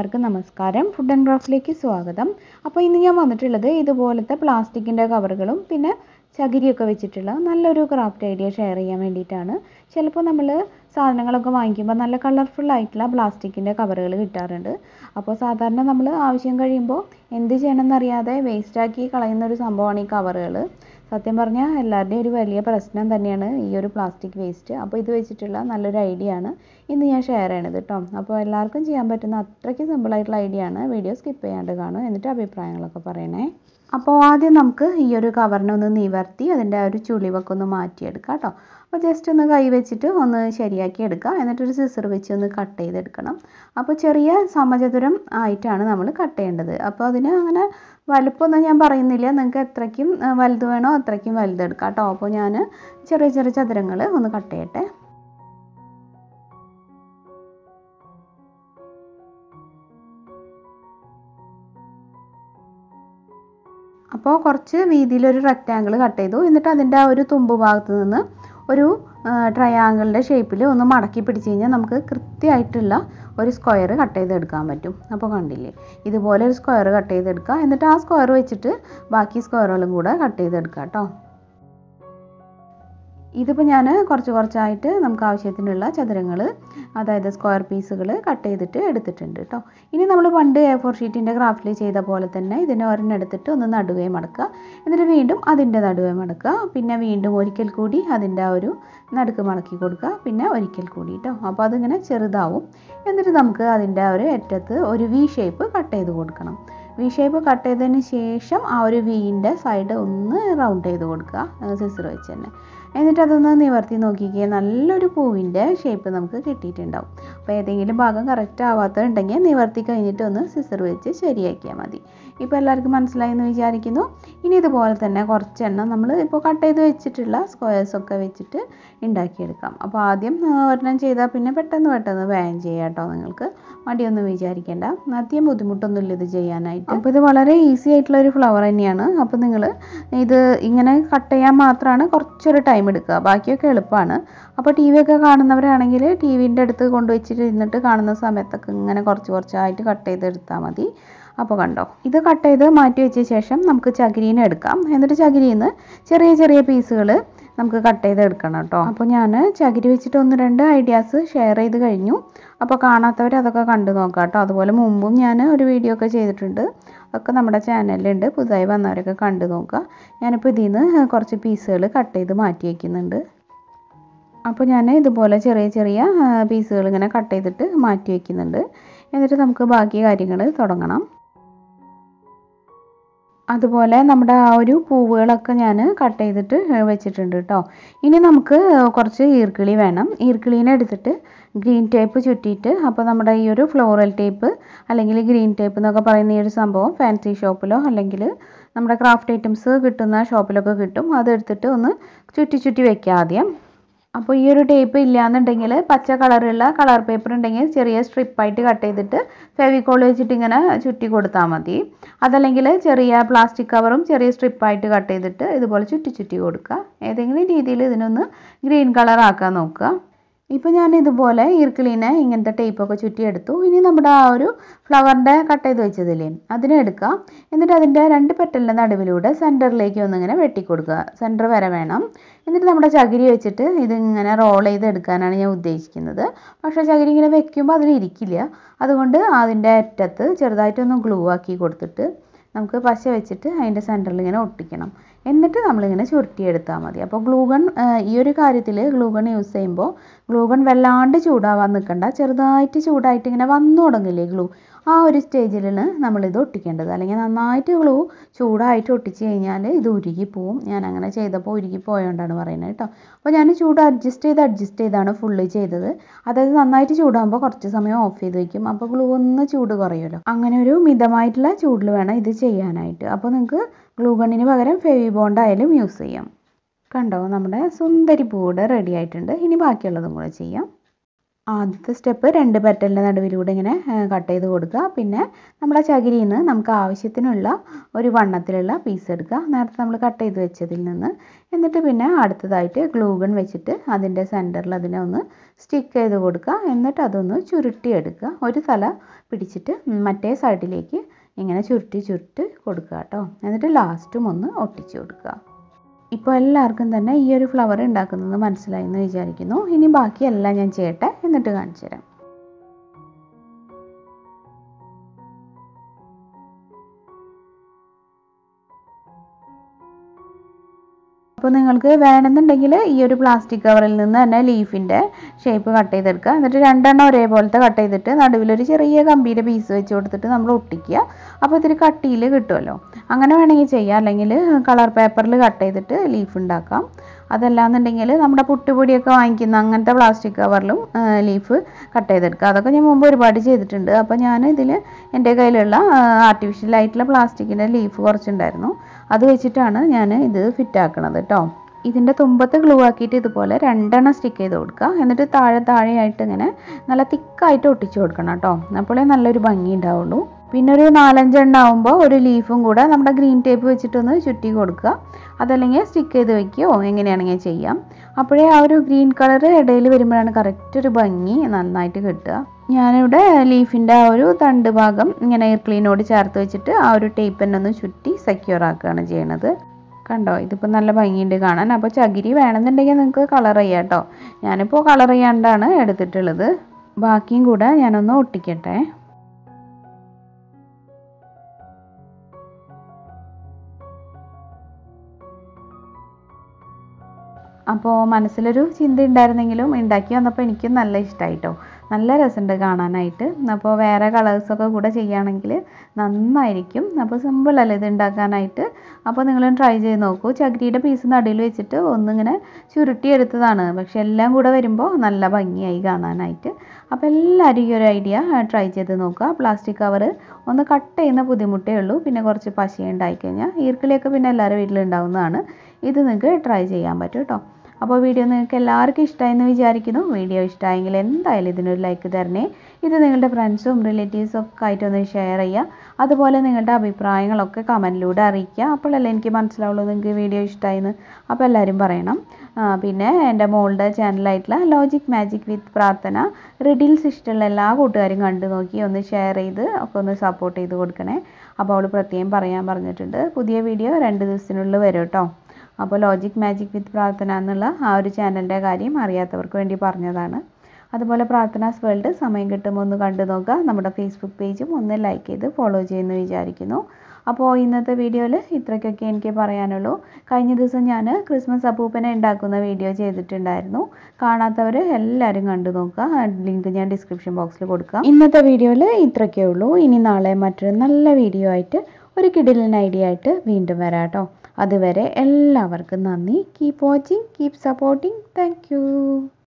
എല്ലാവർക്കും നമസ്കാരം. Food and ക്രാഫ്റ്റിലേക്ക് സ്വാഗതം. അപ്പോൾ ഇന്ന് ഞാൻ വന്നിട്ടുള്ളത് ഇതുപോലത്തെ പ്ലാസ്റ്റിക്കിൻ്റെ കവറുകളും പിന്നെ ചകിരിയൊക്കെ വെച്ചിട്ടുള്ള നല്ലൊരു ക്രാഫ്റ്റ് ഐഡിയ ഷെയർ ചെയ്യാൻ വേണ്ടിയിട്ടാണ്. ചിലപ്പോൾ നമ്മൾ സാധനങ്ങളൊക്കെ വാങ്ങിക്കുമ്പോൾ നല്ല കളർഫുള്ളായിട്ടുള്ള പ്ലാസ്റ്റിക്കിൻ്റെ കവറുകൾ കിട്ടാറുണ്ട്. അപ്പോൾ സാധാരണ നമ്മൾ ആവശ്യം കഴിയുമ്പോൾ എന്ത് ചെയ്യണമെന്നറിയാതെ വേസ്റ്റാക്കി കളയുന്നൊരു സംഭവമാണ് ഈ കവറുകൾ. സത്യം പറഞ്ഞാൽ എല്ലാവരുടെയും ഒരു വലിയ പ്രശ്നം തന്നെയാണ് ഈ ഒരു പ്ലാസ്റ്റിക് വേസ്റ്റ്. അപ്പോൾ ഇത് വെച്ചിട്ടുള്ള നല്ലൊരു ഐഡിയ ആണ് ഇന്ന് ഞാൻ ഷെയർ ചെയ്യണത് കേട്ടോ. അപ്പോൾ എല്ലാവർക്കും ചെയ്യാൻ പറ്റുന്ന അത്രയ്ക്ക് സിമ്പിളായിട്ടുള്ള ഐഡിയ ആണ്. വീഡിയോ സ്കിപ്പ് ചെയ്യാണ്ട് കാണും, എന്നിട്ട് അഭിപ്രായങ്ങളൊക്കെ പറയണേ. അപ്പോൾ ആദ്യം നമുക്ക് ഈ ഒരു കവറിനെ ഒന്ന് നിവർത്തി അതിൻ്റെ ആ ഒരു ചുളിവൊക്കെ ഒന്ന് മാറ്റിയെടുക്കാം കേട്ടോ. അപ്പോൾ ജസ്റ്റ് ഒന്ന് കൈ വെച്ചിട്ട് ഒന്ന് ശരിയാക്കി എടുക്കുക, എന്നിട്ടൊരു സിസർ വെച്ച് ഒന്ന് കട്ട് ചെയ്തെടുക്കണം. അപ്പോൾ ചെറിയ സമചതുരം ആയിട്ടാണ് നമ്മൾ കട്ട് ചെയ്യേണ്ടത്. അപ്പോൾ അതിന് അങ്ങനെ വലുപ്പമൊന്നും ഞാൻ പറയുന്നില്ല, നിങ്ങൾക്ക് എത്രയ്ക്കും വലുത് വേണോ അത്രയ്ക്കും വലുതെടുക്കാം കേട്ടോ. അപ്പോൾ ഞാൻ ചെറിയ ചെറിയ ചതുരങ്ങൾ ഒന്ന് കട്ട് ചെയ്യട്ടെ. അപ്പോൾ കുറച്ച് വീതിയിലൊരു റെക്റ്റാങ്കിൾ കട്ട് ചെയ്തു, എന്നിട്ട് അതിൻ്റെ ആ ഒരു തുമ്പ് ഭാഗത്ത് നിന്ന് ഒരു ട്രയാങ്കിളിൻ്റെ ഷേപ്പിൽ ഒന്ന് മടക്കി പിടിച്ച് കഴിഞ്ഞാൽ നമുക്ക് കൃത്യമായിട്ടുള്ള ഒരു സ്ക്വയർ കട്ട് ചെയ്തെടുക്കാൻ പറ്റും. അപ്പോൾ കണ്ടില്ലേ, ഇതുപോലെ ഒരു സ്ക്വയർ കട്ട് ചെയ്തെടുക്കുക, എന്നിട്ട് ആ സ്ക്വയർ വെച്ചിട്ട് ബാക്കി സ്ക്വയറുകളും കൂടെ കട്ട് ചെയ്തെടുക്കുക കേട്ടോ. ഇതിപ്പോൾ ഞാൻ കുറച്ച് കുറച്ചായിട്ട് നമുക്ക് ആവശ്യത്തിനുള്ള ചതുരങ്ങൾ, അതായത് സ്ക്വയർ പീസുകൾ കട്ട് ചെയ്തിട്ട് എടുത്തിട്ടുണ്ട് കേട്ടോ. ഇനി നമ്മൾ പണ്ട് A4 ഷീറ്റിൻ്റെ ക്രാഫ്റ്റിൽ ചെയ്ത പോലെ തന്നെ ഇതിനെ ഒരെണ്ണം എടുത്തിട്ട് ഒന്ന് നടുവേ മടക്കുക, എന്നിട്ട് വീണ്ടും അതിൻ്റെ നടുവേ മടക്കുക, പിന്നെ വീണ്ടും ഒരിക്കൽ കൂടി അതിൻ്റെ ആ ഒരു നടുക്ക് മടക്കി കൊടുക്കുക, പിന്നെ ഒരിക്കൽ കൂടി കേട്ടോ. അപ്പോൾ അതിങ്ങനെ ചെറുതാവും. എന്നിട്ട് നമുക്ക് അതിൻ്റെ ഒരു അറ്റത്ത് ഒരു വി ഷേപ്പ് കട്ട് ചെയ്ത് കൊടുക്കണം. വി ഷേപ്പ് കട്ട് ചെയ്തതിന് ശേഷം ആ ഒരു വീൻ്റെ സൈഡ് ഒന്ന് റൗണ്ട് ചെയ്ത് കൊടുക്കുക സിസർ വെച്ച് തന്നെ. എന്നിട്ട് അതൊന്ന് നിവർത്തി നോക്കിക്കുക, നല്ലൊരു പൂവിൻ്റെ ഷേപ്പ് നമുക്ക് കിട്ടിയിട്ടുണ്ടാവും. അപ്പോൾ ഏതെങ്കിലും ഭാഗം കറക്റ്റ് ആവാത്തതുണ്ടെങ്കിൽ നിവർത്തി കഴിഞ്ഞിട്ട് ഒന്ന് സിസർ വെച്ച് ശരിയാക്കിയാൽ മതി. ഇപ്പോൾ എല്ലാവർക്കും മനസ്സിലായി എന്ന് വിചാരിക്കുന്നു. ഇനി ഇതുപോലെ തന്നെ കുറച്ചെണ്ണം നമ്മൾ ഇപ്പോൾ കട്ട് ചെയ്ത് വെച്ചിട്ടുള്ള സ്ക്വയേഴ്സൊക്കെ വെച്ചിട്ട് ഉണ്ടാക്കിയെടുക്കാം. അപ്പോൾ ആദ്യം ഒരെണ്ണം ചെയ്താൽ പിന്നെ പെട്ടെന്ന് പെട്ടെന്ന് വേഗം ചെയ്യാം കേട്ടോ. നിങ്ങൾക്ക് മടിയൊന്നും വിചാരിക്കേണ്ട, അധികം ബുദ്ധിമുട്ടൊന്നുമില്ല ഇത് ചെയ്യാനായിട്ട്. അപ്പോൾ ഇത് വളരെ ഈസി ആയിട്ടുള്ള ഒരു ഫ്ലവർ തന്നെയാണ്. അപ്പോൾ നിങ്ങൾ ഇത് ഇങ്ങനെ കട്ട് ചെയ്യാൻ മാത്രമാണ് കുറച്ചൊരു ടൈം എടുക്കുക, ബാക്കിയൊക്കെ എളുപ്പമാണ്. അപ്പോൾ ടി വി ഒക്കെ കാണുന്നവരാണെങ്കിൽ ടി വിൻ്റെ അടുത്ത് കൊണ്ടുവച്ചിട്ട് ഇരുന്നിട്ട് കാണുന്ന സമയത്തൊക്കെ ഇങ്ങനെ കുറച്ച് കുറച്ചായിട്ട് കട്ട് ചെയ്തെടുത്താൽ മതി. അപ്പോൾ കണ്ടോ, ഇത് കട്ട് ചെയ്ത് മാറ്റി വെച്ച ശേഷം നമുക്ക് ചകിരീനെ എടുക്കാം. എന്നിട്ട് ചകിരിയിൽ നിന്ന് ചെറിയ ചെറിയ പീസുകൾ നമുക്ക് കട്ട് ചെയ്തെടുക്കണം കേട്ടോ. അപ്പോൾ ഞാൻ ചകിരി വെച്ചിട്ട് ഒന്ന് രണ്ട് ഐഡിയാസ് ഷെയർ ചെയ്ത് കഴിഞ്ഞു. അപ്പോൾ കാണാത്തവർ അതൊക്കെ കണ്ടു നോക്കാം കേട്ടോ. അതുപോലെ മുമ്പും ഞാൻ ഒരു വീഡിയോ ഒക്കെ ചെയ്തിട്ടുണ്ട്, ഒക്കെ നമ്മുടെ ചാനലിലുണ്ട്. പുതുതായി വന്നവരൊക്കെ കണ്ടു നോക്കുക. ഞാനിപ്പോൾ ഇതിൽ നിന്ന് കുറച്ച് പീസുകൾ കട്ട് ചെയ്ത് മാറ്റി വയ്ക്കുന്നുണ്ട്. അപ്പോൾ ഞാൻ ഇതുപോലെ ചെറിയ ചെറിയ പീസുകൾ ഇങ്ങനെ കട്ട് ചെയ്തിട്ട് മാറ്റി വയ്ക്കുന്നുണ്ട്. എന്നിട്ട് നമുക്ക് ബാക്കി കാര്യങ്ങൾ തുടങ്ങണം. അതുപോലെ നമ്മുടെ ആ ഒരു പൂവുകളൊക്കെ ഞാൻ കട്ട് ചെയ്തിട്ട് വെച്ചിട്ടുണ്ട് കേട്ടോ. ഇനി നമുക്ക് കുറച്ച് ഈർക്കിളി വേണം. ഈർക്കിളീനെ എടുത്തിട്ട് ഗ്രീൻ ടേപ്പ് ചുറ്റിയിട്ട്, അപ്പോൾ നമ്മുടെ ഈ ഒരു ഫ്ലോറൽ ടേപ്പ് അല്ലെങ്കിൽ ഗ്രീൻ ടേപ്പ് എന്നൊക്കെ പറയുന്ന ഈ ഒരു സംഭവം ഫാൻസി ഷോപ്പിലോ അല്ലെങ്കിൽ നമ്മുടെ ക്രാഫ്റ്റ് ഐറ്റംസ് കിട്ടുന്ന ഷോപ്പിലൊക്കെ കിട്ടും. അതെടുത്തിട്ട് ഒന്ന് ചുറ്റി ചുറ്റി വെക്കുക ആദ്യം. അപ്പോൾ ഈ ഒരു ടേപ്പ് ഇല്ലയെന്നുണ്ടെങ്കിൽ പച്ച കളറുള്ള കളർ പേപ്പർ ഉണ്ടെങ്കിൽ ചെറിയ സ്ട്രിപ്പായിട്ട് കട്ട് ചെയ്തിട്ട് ഫെവിക്കോൾ വെച്ചിട്ട് ഇങ്ങനെ ചുറ്റി കൊടുത്താൽ മതി. അതല്ലെങ്കിൽ ചെറിയ പ്ലാസ്റ്റിക് കവറും ചെറിയ സ്ട്രിപ്പായിട്ട് കട്ട് ചെയ്തിട്ട് ഇതുപോലെ ചുറ്റി ചുറ്റി കൊടുക്കുക. ഏതെങ്കിലും രീതിയിൽ ഇതിനൊന്ന് ഗ്രീൻ കളർ ആക്കാൻ നോക്കുക. ഇപ്പോൾ ഞാൻ ഇതുപോലെ ഈർക്കിളിനെ ഇങ്ങനത്തെ ടേപ്പൊക്കെ ചുറ്റിയെടുത്തു. ഇനി നമ്മുടെ ആ ഒരു ഫ്ലവറിൻ്റെ കട്ട് ചെയ്ത് വെച്ചതില്ലേ അതിനെ എടുക്കുക. എന്നിട്ട് അതിൻ്റെ രണ്ട് പെറ്റലിൻ്റെ നടുവിലൂടെ സെൻറ്ററിലേക്ക് ഒന്നിങ്ങനെ വെട്ടിക്കൊടുക്കുക. സെൻറ്റർ വരെ വേണം. എന്നിട്ട് നമ്മുടെ ചകിരി വെച്ചിട്ട് ഇതിങ്ങനെ റോൾ ചെയ്തെടുക്കാനാണ് ഞാൻ ഉദ്ദേശിക്കുന്നത്. പക്ഷേ ചകിരി ഇങ്ങനെ വെക്കുമ്പോൾ അതിലിരിക്കില്ല, അതുകൊണ്ട് അതിൻ്റെ അറ്റത്ത് ചെറുതായിട്ടൊന്ന് ഗ്ലൂ ആക്കി കൊടുത്തിട്ട് നമുക്ക് പശ വെച്ചിട്ട് അതിൻ്റെ സെൻറ്ററിൽ ഇങ്ങനെ ഒട്ടിക്കണം. എന്നിട്ട് നമ്മളിങ്ങനെ ചുരുട്ടിയെടുത്താൽ മതി. അപ്പോൾ ഗ്ലൂഗൺ ഈ ഒരു കാര്യത്തിൽ ഗ്ലൂഗൺ യൂസ് ചെയ്യുമ്പോൾ ഗ്ലൂഗൺ വല്ലാണ്ട് ചൂടാവാൻ നിൽക്കണ്ട. ചെറുതായിട്ട് ചൂടായിട്ട് ഇങ്ങനെ വന്നു തുടങ്ങില്ലേ ഗ്ലൂ, ആ ഒരു സ്റ്റേജിലാണ് നമ്മളിത് ഒട്ടിക്കേണ്ടത്. അല്ലെങ്കിൽ നന്നായിട്ട് ഗ്ലൂ ചൂടായിട്ട് ഒട്ടിച്ച് കഴിഞ്ഞാൽ ഇത് ഉരുകിപ്പോവും. ഞാൻ അങ്ങനെ ചെയ്തപ്പോൾ ഉരുകിപ്പോയോണ്ടാണ് പറയുന്നത് കേട്ടോ. അപ്പോൾ ഞാൻ ചൂട് അഡ്ജസ്റ്റ് ചെയ്താണ് ഫുള്ള് ചെയ്തത്. അതായത് നന്നായിട്ട് ചൂടാകുമ്പോൾ കുറച്ച് സമയം ഓഫ് ചെയ്ത് വയ്ക്കും, അപ്പോൾ ഗ്ലൂ ഒന്ന് ചൂട് കുറയുമല്ലോ. അങ്ങനെ ഒരു മിതമായിട്ടുള്ള ചൂടിൽ വേണം ഇത് ചെയ്യാനായിട്ട്. അപ്പോൾ നിങ്ങൾക്ക് ഗ്ലൂ ഗണ്ണിന് പകരം ഫെവി ബോണ്ടായാലും യൂസ് ചെയ്യാം. കണ്ടോ, നമ്മുടെ സുന്ദരി പൂവ് റെഡി ആയിട്ടുണ്ട്. ഇനി ബാക്കിയുള്ളതും കൂടെ ചെയ്യാം. ആദ്യത്തെ സ്റ്റെപ്പ് രണ്ട് പെറ്റലിൻ്റെ നടുവിലൂടെ ഇങ്ങനെ കട്ട് ചെയ്ത് കൊടുക്കുക. പിന്നെ നമ്മുടെ ചകിരിയിൽ നിന്ന് നമുക്ക് ആവശ്യത്തിനുള്ള ഒരു വണ്ണത്തിലുള്ള പീസ് എടുക്കുക, നേരത്തെ നമ്മൾ കട്ട് ചെയ്ത് വെച്ചതിൽ നിന്ന്. എന്നിട്ട് പിന്നെ അടുത്തതായിട്ട് ഗ്ലൂഗൺ വെച്ചിട്ട് അതിൻ്റെ സെൻറ്ററിൽ അതിനെ ഒന്ന് സ്റ്റിക്ക് ചെയ്ത് കൊടുക്കുക. എന്നിട്ട് അതൊന്ന് ചുരുട്ടിയെടുക്കുക, ഒരു തല പിടിച്ചിട്ട് മറ്റേ സൈഡിലേക്ക് ഇങ്ങനെ ചുരുട്ടി ചുരുട്ടി കൊടുക്കുക കേട്ടോ. എന്നിട്ട് ലാസ്റ്റും ഒന്ന് ഒട്ടിച്ചു കൊടുക്കുക. ഇപ്പോൾ എല്ലാവർക്കും തന്നെ ഈ ഒരു ഫ്ലവർ ഉണ്ടാക്കുന്നത് മനസ്സിലായി എന്ന് വിചാരിക്കുന്നു. ഇനി ബാക്കിയെല്ലാം ഞാൻ ചെയ്യട്ടെ, എന്നിട്ട് കാണിച്ചു തരാം. അപ്പോൾ നിങ്ങൾക്ക് വേണമെന്നുണ്ടെങ്കിൽ ഈ ഒരു പ്ലാസ്റ്റിക് കവറിൽ നിന്ന് തന്നെ ലീഫിൻ്റെ ഷേപ്പ് കട്ട് ചെയ്തെടുക്കുക. എന്നിട്ട് രണ്ടെണ്ണം ഒരേപോലത്തെ കട്ട് ചെയ്തിട്ട് നടുവിലൊരു ചെറിയ കമ്പിയുടെ പീസ് വെച്ച് കൊടുത്തിട്ട് നമ്മൾ ഒട്ടിക്കുക. അപ്പോൾ ഇത്തിരി കട്ടിയിൽ കിട്ടുമല്ലോ, അങ്ങനെ വേണമെങ്കിൽ ചെയ്യാം. അല്ലെങ്കിൽ കളർ പേപ്പറിൽ കട്ട് ചെയ്തിട്ട് ലീഫ് ഉണ്ടാക്കാം. അതല്ലാന്നുണ്ടെങ്കിൽ നമ്മുടെ പുട്ടുപൊടിയൊക്കെ വാങ്ങിക്കുന്ന അങ്ങനത്തെ പ്ലാസ്റ്റിക് കവറിലും ലീഫ് കട്ട് ചെയ്തെടുക്കുക. അതൊക്കെ ഞാൻ മുമ്പ് ഒരുപാട് ചെയ്തിട്ടുണ്ട്. അപ്പോൾ ഞാൻ ഇതിൽ എൻ്റെ കയ്യിലുള്ള ആർട്ടിഫിഷ്യൽ ആയിട്ടുള്ള പ്ലാസ്റ്റിക്കിൻ്റെ ലീഫ് കുറച്ചുണ്ടായിരുന്നു, അത് വെച്ചിട്ടാണ് ഞാൻ ഇത് ഫിറ്റാക്കണത് കേട്ടോ. ഇതിൻ്റെ തുമ്പത്ത് ഗ്ലൂ ആക്കിയിട്ട് ഇതുപോലെ രണ്ടെണ്ണം സ്റ്റിക്ക് ചെയ്ത് കൊടുക്കുക. എന്നിട്ട് താഴെ താഴെയായിട്ട് ഇങ്ങനെ നല്ല തിക്കായിട്ട് ഒട്ടിച്ചു കൊടുക്കണം കേട്ടോ, അപ്പോഴേ നല്ലൊരു ഭംഗി ഉണ്ടാവുള്ളൂ. പിന്നെ ഒരു 4-5 എണ്ണാവുമ്പോൾ ഒരു ലീഫും കൂടെ നമ്മുടെ ഗ്രീൻ ടേപ്പ് വെച്ചിട്ടൊന്ന് ചുറ്റി കൊടുക്കുക. അതല്ലെങ്കിൽ സ്റ്റിക്ക് ചെയ്ത് വെക്കുകയോ എങ്ങനെയാണെങ്കിൽ ചെയ്യാം. അപ്പോഴേ ആ ഒരു ഗ്രീൻ കളർ ഇടയിൽ വരുമ്പോഴാണ് കറക്റ്റ് ഒരു ഭംഗി നന്നായിട്ട് കിട്ടുക. ഞാനിവിടെ ലീഫിൻ്റെ ആ ഒരു തണ്ട് ഭാഗം ഇങ്ങനെ എയർ ക്ലീനോട് ചേർത്ത് വെച്ചിട്ട് ആ ഒരു ടേപ്പിനെ ഒന്ന് ചുറ്റി സെക്യൂർ ആക്കുകയാണ് ചെയ്യണത്. കണ്ടോ, ഇതിപ്പോൾ നല്ല ഭംഗിയുണ്ട് കാണാൻ. അപ്പോൾ ചകിരി വേണമെന്നുണ്ടെങ്കിൽ നിങ്ങൾക്ക് കളർ ചെയ്യാം കേട്ടോ. ഞാനിപ്പോൾ കളർ ചെയ്യാണ്ടാണ് എടുത്തിട്ടുള്ളത്. ബാക്കിയും കൂടെ ഞാനൊന്ന് ഒട്ടിക്കട്ടെ. അപ്പോൾ മനസ്സിലൊരു ചിന്ത ഉണ്ടായിരുന്നെങ്കിലും ഉണ്ടാക്കി വന്നപ്പോൾ എനിക്ക് നല്ല ഇഷ്ടമായിട്ടോ, നല്ല രസമുണ്ട് കാണാനായിട്ട്. അപ്പോൾ വേറെ കളേഴ്സൊക്കെ കൂടെ ചെയ്യുകയാണെങ്കിൽ നന്നായിരിക്കും. അപ്പോൾ സിമ്പിളല്ലേ ഇത് ഉണ്ടാക്കാനായിട്ട്. അപ്പോൾ നിങ്ങളും ട്രൈ ചെയ്ത് നോക്കൂ. ചകിരിയുടെ പീസ് നടുവിൽ വെച്ചിട്ട് ഒന്നിങ്ങനെ ചുരുട്ടിയെടുത്തതാണ്, പക്ഷെ എല്ലാം കൂടെ വരുമ്പോൾ നല്ല ഭംഗിയായി കാണാനായിട്ട്. അപ്പോൾ എല്ലാവരും ഈ ഒരു ഐഡിയ ട്രൈ ചെയ്ത് നോക്കുക. പ്ലാസ്റ്റിക് കവർ ഒന്ന് കട്ട് ചെയ്യുന്ന ബുദ്ധിമുട്ടേ ഉള്ളൂ. പിന്നെ കുറച്ച് പശയുണ്ടായി കഴിഞ്ഞാൽ ഈർക്കിളിയൊക്കെ പിന്നെ എല്ലാവരും വീട്ടിലുണ്ടാവുന്നതാണ്. ഇത് നിങ്ങൾക്ക് ട്രൈ ചെയ്യാൻ പറ്റും കേട്ടോ. അപ്പോൾ വീഡിയോ നിങ്ങൾക്ക് എല്ലാവർക്കും ഇഷ്ടമായെന്ന് വിചാരിക്കുന്നു. വീഡിയോ ഇഷ്ടമായെങ്കിൽ എന്തായാലും ഇതിനൊരു ലൈക്ക് തരണേ. ഇത് നിങ്ങളുടെ ഫ്രണ്ട്സും റിലേറ്റീവ്സും ഒക്കെ ആയിട്ടൊന്ന് ഷെയർ ചെയ്യുക. അതുപോലെ നിങ്ങളുടെ അഭിപ്രായങ്ങളൊക്കെ കമൻറ്റിലൂടെ അറിയിക്കുക. അപ്പോഴല്ലേ എനിക്ക് മനസ്സിലാവുള്ളൂ നിങ്ങൾക്ക് വീഡിയോ ഇഷ്ടമായെന്ന്. അപ്പോൾ എല്ലാവരും പറയണം. പിന്നെ എൻ്റെ മോളുടെ ചാനലായിട്ടുള്ള ലോജിക് മാജിക് വിത്ത് പ്രാർത്ഥന റിഡിൽസ് ഇഷ്ടമുള്ള എല്ലാ കൂട്ടുകാരും കണ്ടു നോക്കി ഒന്ന് ഷെയർ ചെയ്ത് ഒക്കെ ഒന്ന് സപ്പോർട്ട് ചെയ്ത് കൊടുക്കണേ. അപ്പോൾ അവൾ പ്രത്യേകം പറയാൻ പറഞ്ഞിട്ടുണ്ട് പുതിയ വീഡിയോ 2 ദിവസത്തിനുള്ളിൽ വരും കേട്ടോ. അപ്പോൾ ലോജിക് മാജിക് വിത്ത് പ്രാർത്ഥന എന്നുള്ള ആ ഒരു ചാനലിൻ്റെ കാര്യം അറിയാത്തവർക്ക് വേണ്ടി പറഞ്ഞതാണ്. അതുപോലെ പ്രാർത്ഥനാസ് വേൾഡ് സമയം കിട്ടുമ്പോൾ ഒന്ന് കണ്ടു നോക്കുക. നമ്മുടെ ഫേസ്ബുക്ക് പേജും ഒന്ന് ലൈക്ക് ചെയ്ത് ഫോളോ ചെയ്യുമെന്ന് വിചാരിക്കുന്നു. അപ്പോൾ ഇന്നത്തെ വീഡിയോയിൽ ഇത്രയ്ക്കൊക്കെ എനിക്ക് പറയാനുള്ളൂ. കഴിഞ്ഞ ദിവസം ഞാൻ ക്രിസ്മസ് അപ്പൂപ്പനെ ഉണ്ടാക്കുന്ന വീഡിയോ ചെയ്തിട്ടുണ്ടായിരുന്നു. കാണാത്തവർ എല്ലാവരും കണ്ടു നോക്കുക. ലിങ്ക് ഞാൻ ഡിസ്ക്രിപ്ഷൻ ബോക്സിൽ കൊടുക്കാം. ഇന്നത്തെ വീഡിയോയിൽ ഇത്രയ്ക്കേ ഉള്ളൂ. ഇനി നാളെ മറ്റൊരു നല്ല വീഡിയോ ആയിട്ട് ഒരു കിടിലൻ ഐഡിയ ആയിട്ട് വീണ്ടും വരാം കേട്ടോ. അതുവരെ എല്ലാവർക്കും നന്ദി. Keep watching, keep supporting. Thank U.